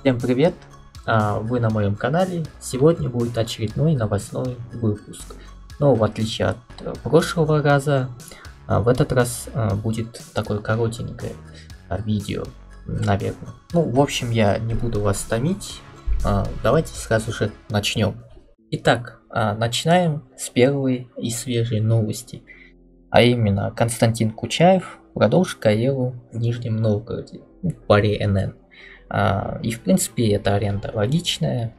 Всем привет! Вы на моем канале. Сегодня будет очередной новостной выпуск. Но в отличие от прошлого раза, в этот раз будет такое коротенькое видео, наверное. Ну, в общем, я не буду вас томить. Давайте сразу же начнем. Итак, начинаем с первой и свежей новости. А именно, Константин Кучаев продолжит карьеру в Нижнем Новгороде, в Пари НН. И в принципе эта аренда логичная,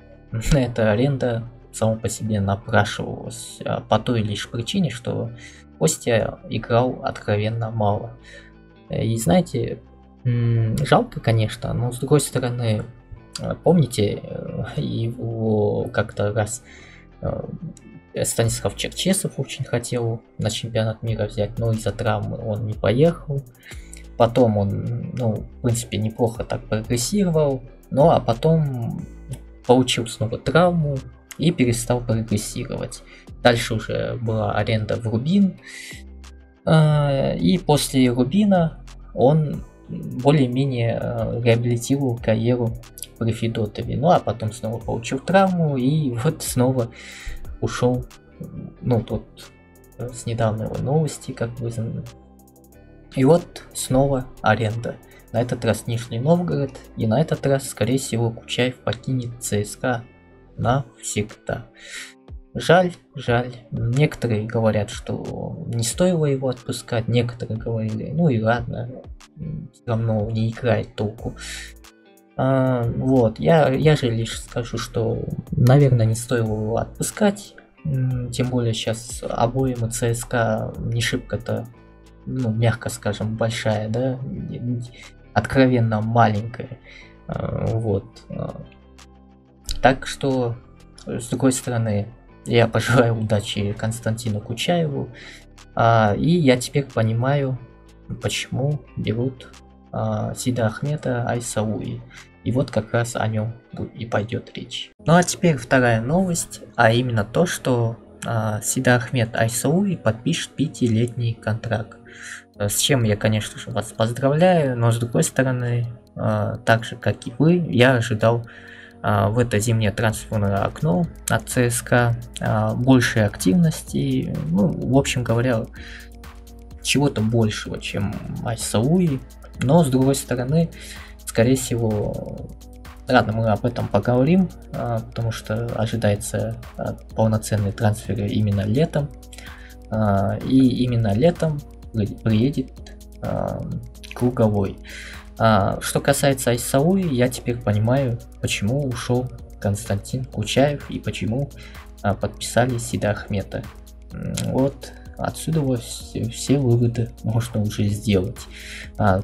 эта аренда само по себе напрашивалась по той лишь причине, что Костя играл откровенно мало. И знаете, жалко, конечно, но с другой стороны, помните, его как-то раз Станислав Черчесов очень хотел на чемпионат мира взять, но из-за травмы он не поехал. Потом он, в принципе, неплохо так прогрессировал, а потом получил снова травму и перестал прогрессировать. Дальше уже была аренда в Рубин, и после Рубина он более-менее реабилитировал карьеру при Федотове, а потом снова получил травму и вот снова ушел, тут с недавней новости, как вы знаете. И вот снова аренда. На этот раз Нижний Новгород, и на этот раз, скорее всего, Кучаев покинет ЦСКА навсегда. Жаль, жаль. Некоторые говорят, что не стоило его отпускать, некоторые говорили, и ладно, все равно не играет толку. Я же лишь скажу, что, наверное, не стоило его отпускать, тем более сейчас обоим и ЦСКА не шибко-то, мягко скажем, большая, да, откровенно маленькая, вот. Так что, с другой стороны, я пожелаю удачи Константину Кучаеву, и я теперь понимаю, почему берут Сидахмеда Айсауи, и вот как раз о нем и пойдет речь. Ну а теперь вторая новость, а именно то, что Сидахмед Айсауи подпишет 5-летний контракт. С чем я, конечно же, вас поздравляю, но с другой стороны, так же как и вы, я ожидал в это зимнее трансферное окно от ЦСКА большей активности, в общем говоря, чего-то большего, чем Айсауи, но с другой стороны, скорее всего, ладно, мы об этом поговорим, потому что ожидается полноценный трансфер именно летом. И именно летом приедет Круговой. Что касается Айсауи, я теперь понимаю, почему ушел Константин Кучаев и почему подписали Сидахмеда. Вот отсюда все выводы можно уже сделать.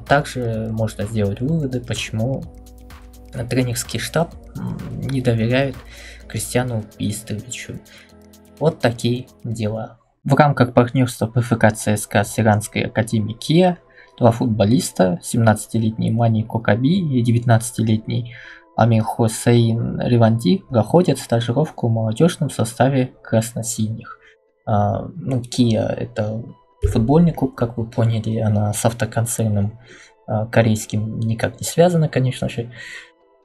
Также можно сделать выводы, почему тренерский штаб не доверяет Кристиану Бистровичу. Вот такие дела. В рамках партнерства ПФК ЦСКА с Иранской Академии Киа два футболиста, 17-летний Мани Кокаби и 19-летний Амир Хосейн Риванди, проходят стажировку в молодежном составе красно-синих. Киа — это футбольный клуб, как вы поняли, она с автоконцерном корейским никак не связана, конечно же.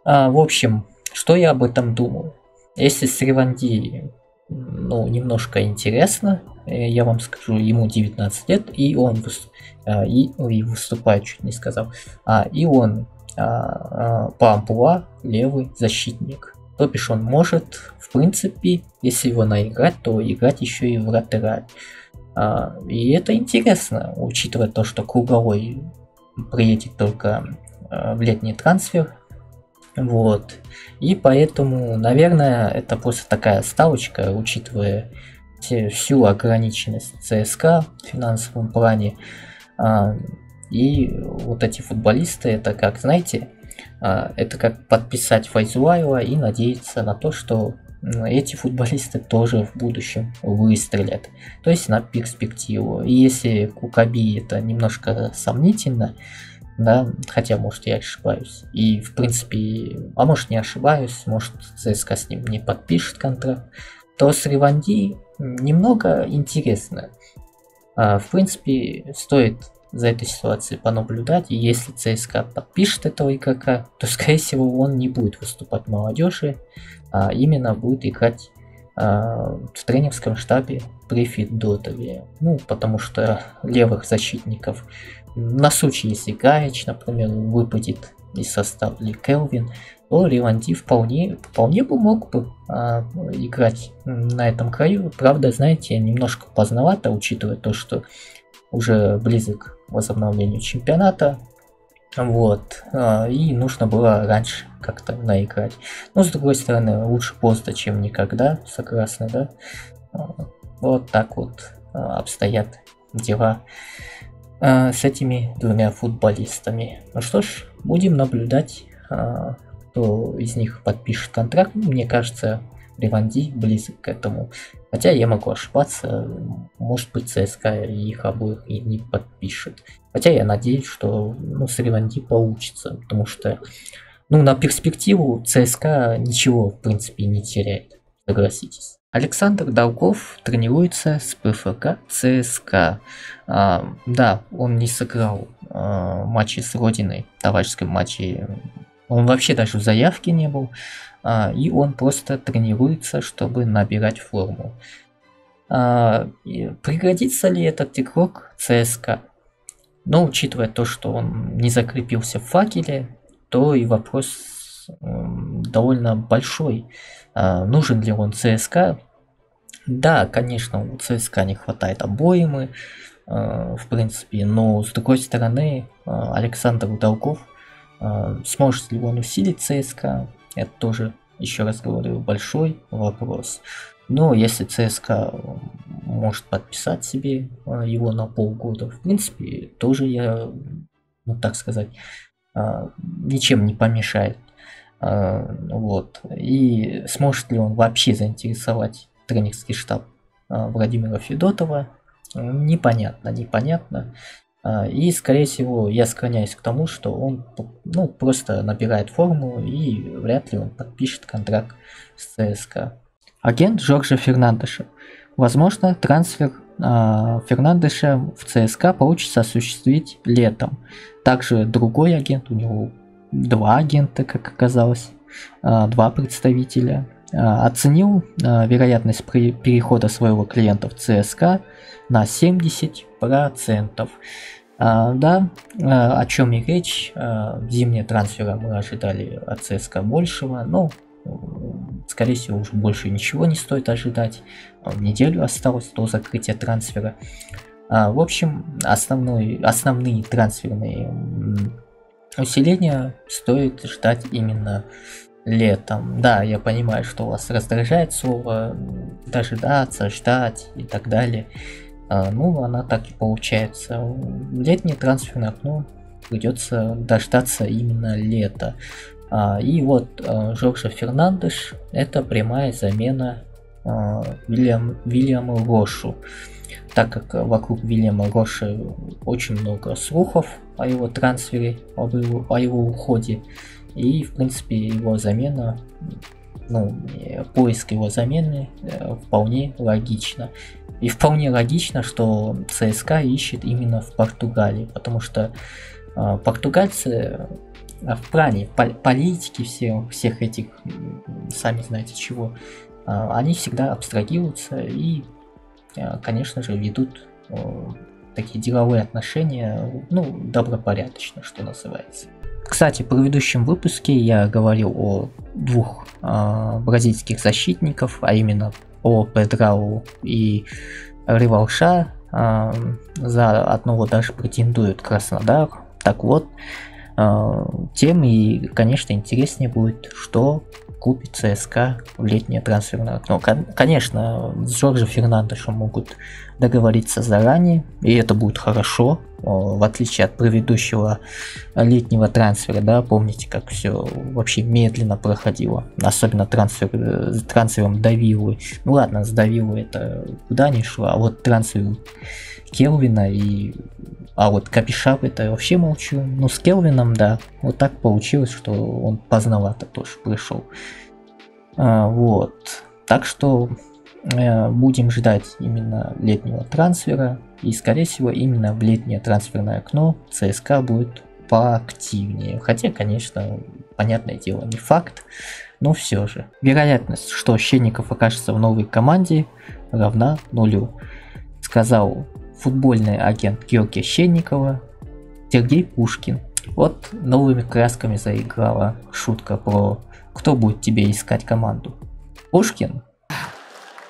В общем, что я об этом думаю? Если с Риванди, немножко интересно, я вам скажу, ему 19 лет, и он выступает, чуть не сказал, и он Пампуа, левый защитник. То бишь он может, в принципе, если его наиграть, то играть еще и вратаря. И это интересно, учитывая то, что Круговой приедет только в летний трансфер. Вот. И поэтому, наверное, это просто такая ставочка, учитывая всю ограниченность ЦСКА в финансовом плане. И вот эти футболисты, это как, знаете, это как подписать Файзуллаева и надеяться на то, что эти футболисты тоже в будущем выстрелят. То есть на перспективу. И если Кукаби — это немножко сомнительно, да, хотя, может, я ошибаюсь. И, в принципе, может, не ошибаюсь, может, ЦСКА с ним не подпишет контракт, то с Риванди немного интересно. В принципе, стоит за этой ситуацией понаблюдать. И если ЦСКА подпишет этого игрока, то, скорее всего, он не будет выступать молодежи, а именно будет играть в тренерском штабе при Федотове. Ну, потому что левых защитников на случай, если Гарич, например, выпадет из состава Ли-Келвин, то Леванди вполне бы мог бы играть на этом краю. Правда, знаете, немножко поздновато, учитывая то, что уже близок к возобновлению чемпионата. Вот. И нужно было раньше как-то наиграть. Но с другой стороны, лучше поздно, чем никогда. Согласны, да? Вот так вот обстоят дела с этими двумя футболистами. Ну что ж, будем наблюдать, кто из них подпишет контракт. Мне кажется, Риванди близок к этому. Хотя я могу ошибаться, может быть, ЦСКА их обоих и не подпишет. Хотя я надеюсь, что с Риванди получится, потому что на перспективу ЦСКА ничего, в принципе, не теряет, согласитесь. Александр Долгов тренируется с ПФК ЦСКА. Да, он не сыграл матчи с Родиной, товарищеском матче. Он вообще даже в заявке не был, и он просто тренируется, чтобы набирать форму. Пригодится ли этот игрок ЦСКА? Но учитывая то, что он не закрепился в Факеле, то и вопрос довольно большой. Нужен ли он ЦСКА? Да, конечно, у ЦСКА не хватает обоймы, в принципе, но с другой стороны, Александр Долгов, сможет ли он усилить ЦСКА, это тоже, еще раз говорю, большой вопрос. Но если ЦСКА может подписать себе его на полгода, в принципе, тоже я, так сказать, ничем не помешает. Вот. И сможет ли он вообще заинтересовать тренерский штаб Владимира Федотова, непонятно. И, скорее всего, я склоняюсь к тому, что он просто набирает форму и вряд ли он подпишет контракт с ЦСКА. Агент Жоржа Фернандеша. Возможно, трансфер Фернандеша в ЦСКА получится осуществить летом. Также другой агент, у него два агента, как оказалось, два представителя. Оценил вероятность перехода своего клиента в ЦСКА на 70%. Да, о чем и речь. Зимние трансферы мы ожидали от ЦСКА большего, но, скорее всего, уже больше ничего не стоит ожидать. Неделю осталось до закрытия трансфера. В общем, основные трансферные усиления стоит ждать именно летом. Да, я понимаю, что вас раздражает слово дожидаться, ждать и так далее. Она так и получается. Летнее трансферное окно придется дождаться именно лета. И вот Жорже Фернандеш — это прямая замена Вильяму Рошу. Так как вокруг Вильяма Роша очень много слухов о его трансфере, о его уходе. И, в принципе, его замена, поиск его замены вполне логично. И вполне логично, что ЦСКА ищет именно в Португалии, потому что португальцы в плане политики всех этих, сами знаете чего, они всегда абстрагируются и, конечно же, ведут такие деловые отношения, добропорядочно, что называется. Кстати, в предыдущем выпуске я говорил о двух бразильских защитников, а именно о Педрау и Ривалша. За одного даже претендует Краснодар. Так вот, тем и, конечно, интереснее будет, что купит ЦСКА в летнее трансферное окно. Конечно, с Жоржем Фернандешем могут договориться заранее, и это будет хорошо, в отличие от предыдущего летнего трансфера, да, помните, как все вообще медленно проходило, особенно с трансфером Давилы. Ну ладно, с Давилы это куда не шло, а вот трансфер Келвина вот Капишап это вообще молчу. Но с Келвином, да, вот так получилось, что он поздновато тоже пришел. Вот, так что будем ждать именно летнего трансфера. И скорее всего именно в летнее трансферное окно ЦСКА будет поактивнее. Хотя, конечно, понятное дело, не факт, но все же. Вероятность, что Щенников окажется в новой команде, равна нулю, сказал футбольный агент Георгия Щенникова Сергей Пушкин. Вот новыми красками заиграла шутка про «Кто будет тебе искать команду?» Пушкин?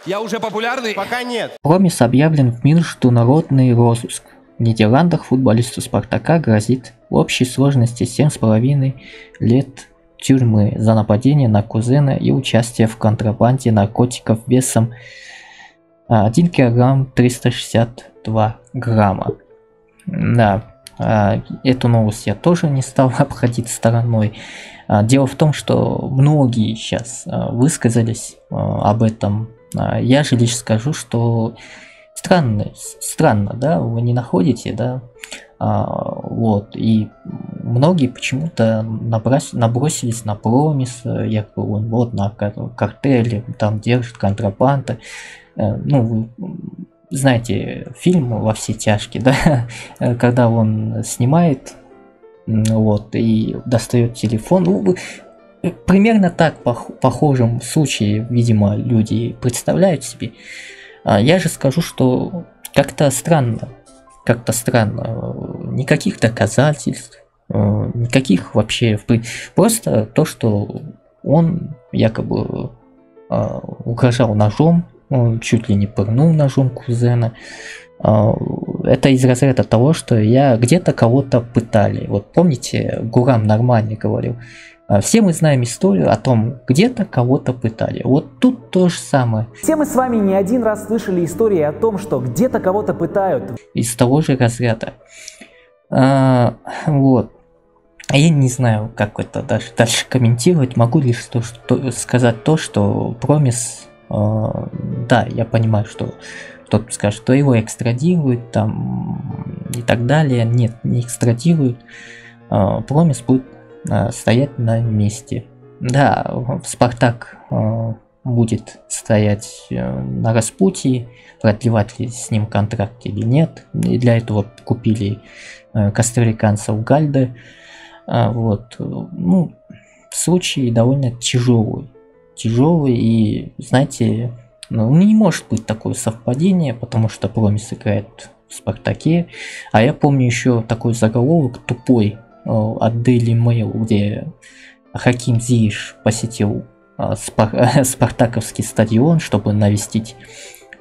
Я уже популярный? Пока нет. Промес объявлен в международный розыск. В Нидерландах футболисту Спартака грозит в общей сложности 7,5 лет тюрьмы за нападение на кузена и участие в контрабанде наркотиков весом 1 килограмм 362 грамма. Да. Эту новость я тоже не стал обходить стороной. Дело в том, что многие сейчас высказались об этом. Я же лишь скажу, что странно, да, вы не находите, да, вот, и многие почему-то набросились на Промес, якобы он вот на картели, там держит контрабанда, ну, знаете, фильм «Во все тяжкие», да, когда он снимает, вот, и достает телефон, ну, примерно так, похожем случае, видимо, люди представляют себе. Я же скажу, что как-то странно, никаких доказательств, никаких вообще, просто то, что он якобы угрожал ножом, чуть ли не пырнул ножом кузена. Это из разряда того, что я где-то кого-то пытали. Вот помните, Гурам Нормани говорил, все мы знаем историю о том, где-то кого-то пытали. Вот тут то же самое. Все мы с вами не один раз слышали истории о том, что где-то кого-то пытают. Из того же разряда. Вот. Я не знаю, как это даже дальше комментировать. Могу лишь сказать то, что Промес... да, я понимаю, что кто-то скажет, что его экстрадируют там и так далее. Нет, не экстрадируют. Промес будет стоять на месте. Да, Спартак будет стоять на распутье, продлевать ли с ним контракт или нет. И для этого купили костариканца у Гальде. Вот, ну, случай довольно тяжелый, и, знаете, ну, не может быть такое совпадение, потому что Промес играет в Спартаке. А я помню еще такой заголовок тупой от Daily Mail, где Хаким Зиеш посетил спартаковский стадион, чтобы навестить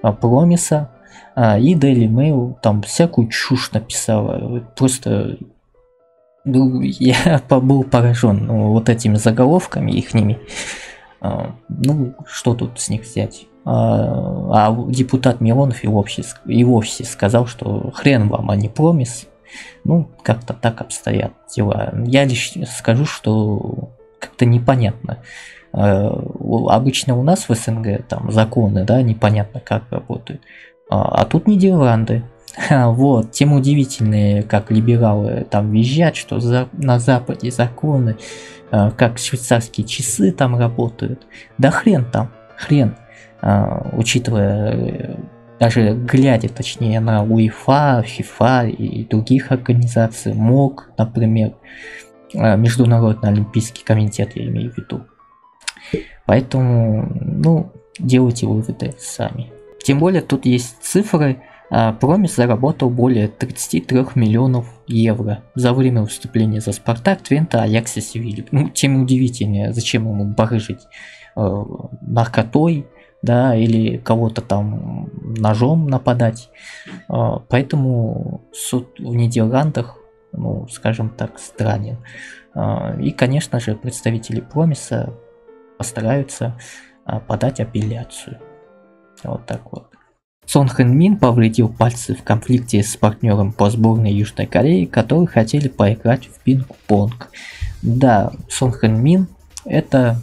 Промеса, и Daily Mail там всякую чушь написала. Просто я был поражен вот этими заголовками ихними. Ну, что тут с них взять? А депутат Миронов и вовсе сказал, что хрен вам, а не Промес. Ну, как-то так обстоят дела. Я лишь скажу, что как-то непонятно. Обычно у нас в СНГ там законы, да, непонятно как работают. А тут Нидерланды. Вот, тем удивительнее, как либералы там визжат, что на Западе законы, как швейцарские часы там работают. Да хрен там, хрен. Учитывая, даже глядя точнее на УЕФА, ФИФА и других организаций, МОК, например, Международный Олимпийский комитет, я имею в виду. Поэтому, ну, делайте выводы сами. Тем более, тут есть цифры. Промес заработал более 33 миллионов евро за время выступления за Спартак, Твента, Аякс и Севилью. Ну, тем удивительнее, зачем ему барыжить наркотой, да, или кого-то там ножом нападать. Поэтому суд в Нидерландах, ну, скажем так, странен. И, конечно же, представители Промеса постараются подать апелляцию. Вот так вот. Сон Хын Мин повредил пальцы в конфликте с партнером по сборной Южной Кореи, которые хотели поиграть в пинг-понг. Да, Сон Хын Мин — это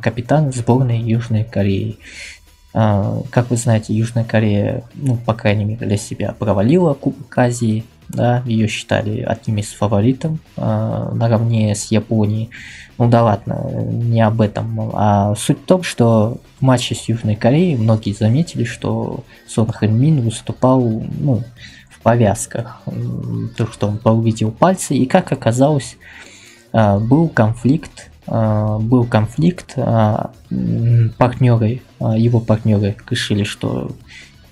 капитан сборной Южной Кореи. Как вы знаете, Южная Корея, ну, по крайней мере для себя, провалила Кубок Азии. Да, ее считали одним из фаворитов наравне с Японией. Ну да ладно, не об этом. А суть в том, что в матче с Южной Кореей многие заметили, что Сон Хын Мин выступал, ну, повязках, то, что он повредил пальцы, и как оказалось, был конфликт, его партнеры решили, что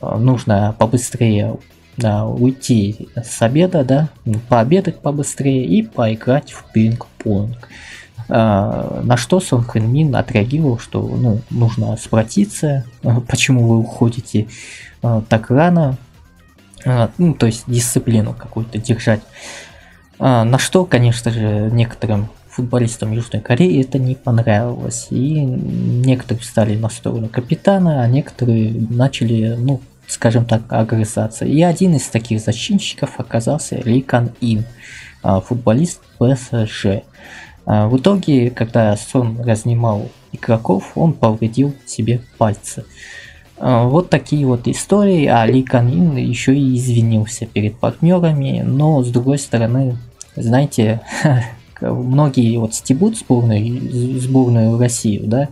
нужно побыстрее уйти с обеда, да, пообедать побыстрее и поиграть в пинг-понг. На что Сон Хын Мин отреагировал, что нужно спроситься, почему вы уходите так рано, то есть дисциплину какую-то держать. На что, конечно же, некоторым футболистам Южной Кореи это не понравилось, и некоторые встали на сторону капитана, а некоторые начали, скажем так, огрызаться. И один из таких зачинщиков оказался Ли Кан Ин, футболист ПСЖ. В итоге, когда Сон разнимал игроков, он повредил себе пальцы. Вот такие вот истории, а Ли Кан Ин еще и извинился перед партнерами, но с другой стороны, знаете, многие вот стебут сборную Россию, да,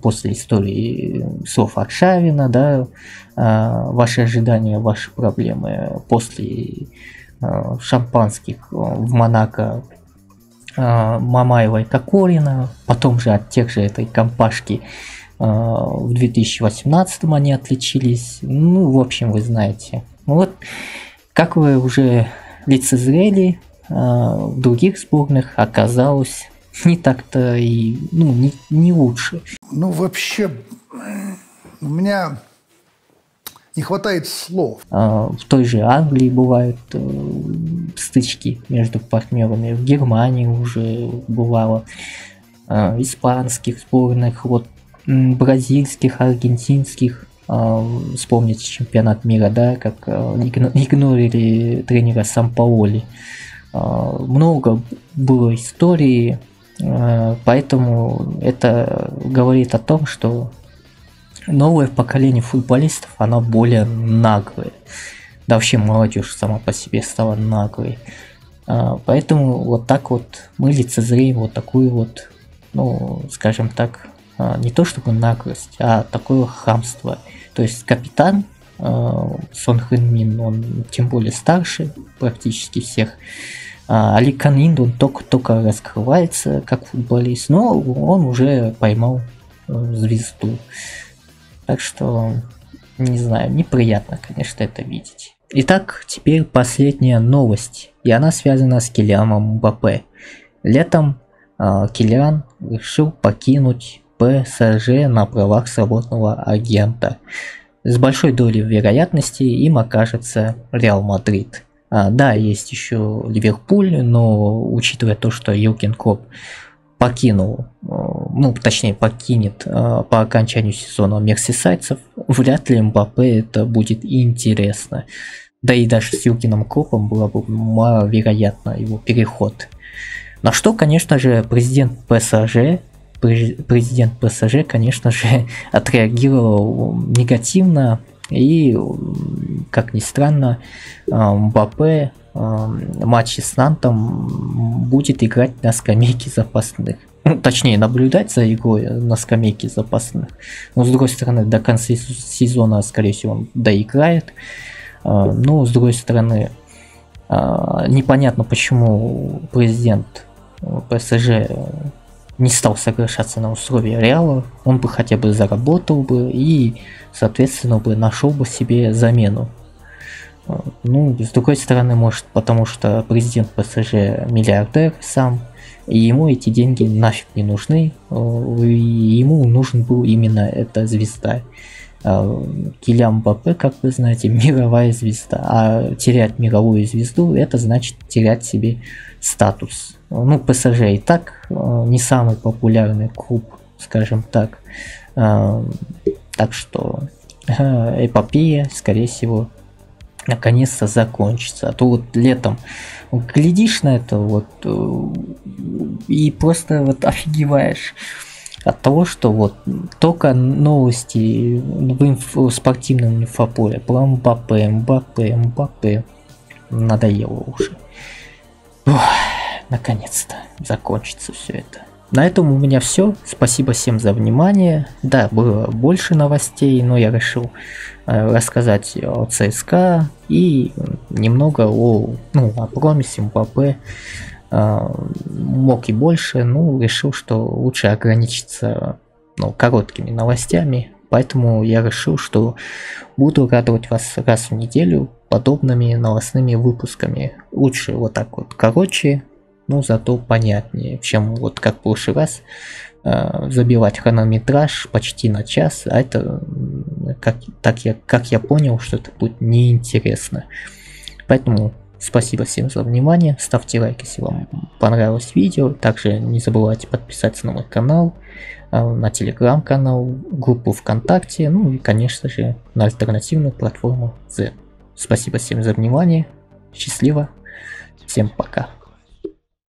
после истории слов Аршавина, да, ваши ожидания, ваши проблемы после шампанских в Монако Мамаева и Кокорина, потом же от тех же этой компашки в 2018 они отличились, в общем, вы знаете. Вот, как вы уже лицезрели, в других сборных оказалось не так-то и, не лучше. Вообще, у меня не хватает слов. В той же Англии бывают стычки между партнерами, в Германии уже бывало, испанских сборных, вот, бразильских, аргентинских. Вспомните чемпионат мира, да, как игнорили тренера Сампаоли. Много было истории, поэтому это говорит о том, что новое поколение футболистов, оно более наглое. Да вообще молодежь сама по себе стала наглой. Поэтому вот так вот мы лицезреем вот такую вот, скажем так, не то чтобы наглость, а такое хамство. То есть капитан Сон Хын Мин, он тем более старше практически всех. Ли Кан Ин, он только раскрывается как футболист, но он уже поймал звезду. Так что, не знаю, неприятно, конечно, это видеть. Итак, теперь последняя новость, и она связана с Килианом Мбаппе. Летом Килиан решил покинуть ПСЖ на правах свободного агента. С большой долей вероятности им окажется Реал Мадрид. Да, есть еще Ливерпуль, но учитывая то, что Юрген Клопп покинул, точнее покинет по окончанию сезона мерсисайдцев, вряд ли Мбаппе это будет интересно. Да и даже с Юргеном Клоппом было бы маловероятно его переход. На что, конечно же, президент ПСЖ, конечно же, отреагировал негативно, и, как ни странно, Мбаппе в матче с Нантом будет играть на скамейке запасных. Точнее, наблюдать за игрой на скамейке запасных. Но, с другой стороны, до конца сезона, скорее всего, он доиграет. Но, с другой стороны, непонятно, почему президент ПСЖ не стал соглашаться на условия Реала, он бы хотя бы заработал бы и, соответственно, бы нашел бы себе замену. С другой стороны, может, потому что президент ПСЖ миллиардер сам, и ему эти деньги нафиг не нужны, и ему нужен был именно эта звезда. Килиан Мбаппе, как вы знаете, мировая звезда, а терять мировую звезду, это значит терять себе статус. ПСЖ и так не самый популярный клуб, скажем так. Так что эпопея, скорее всего, наконец-то закончится. А то вот летом глядишь на это вот и просто вот офигеваешь от того, что вот только новости в спортивном инфополе про Мбаппе. Надоело уже. Наконец-то закончится все это. На этом у меня все. Спасибо всем за внимание. Да, было больше новостей, но я решил рассказать о ЦСКА и немного о Промесе, Мбаппе. Мог и больше, но решил, что лучше ограничиться короткими новостями. Поэтому я решил, что буду радовать вас раз в неделю подобными новостными выпусками. Лучше вот так вот короче, но зато понятнее, чем вот как в прошлый раз забивать хронометраж почти на час. А это, как я понял, что это будет неинтересно. Поэтому спасибо всем за внимание. Ставьте лайк, если вам понравилось видео. Также не забывайте подписаться на мой канал, на телеграм-канал, группу ВКонтакте, ну и, конечно же, на альтернативную платформу Z. Спасибо всем за внимание. Счастливо. Всем пока.